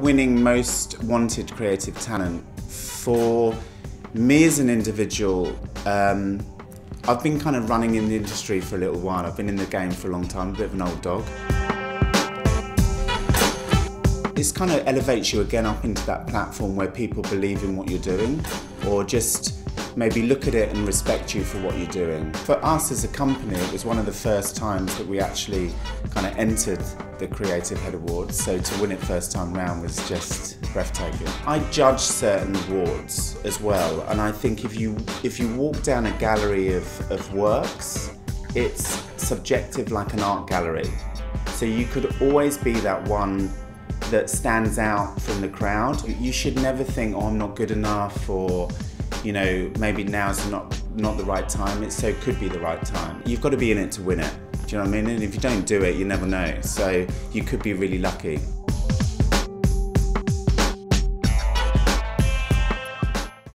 winning Most Wanted Creative Talent. For me as an individual, I've been kind of running in the industry for a little while. I've been in the game for a long time, a bit of an old dog. This kind of elevates you again up into that platform where people believe in what you're doing, or just maybe look at it and respect you for what you're doing. For us as a company, it was one of the first times that we actually kind of entered the Creative Head Awards, so to win it first time round was just breathtaking. I judge certain awards as well, and I think if you walk down a gallery of works, it's subjective like an art gallery. So you could always be that one that stands out from the crowd. You should never think, oh, I'm not good enough, or you know, maybe now's not the right time. It so could be the right time. You've got to be in it to win it. Do you know what I mean? And if you don't do it, you never know. So you could be really lucky.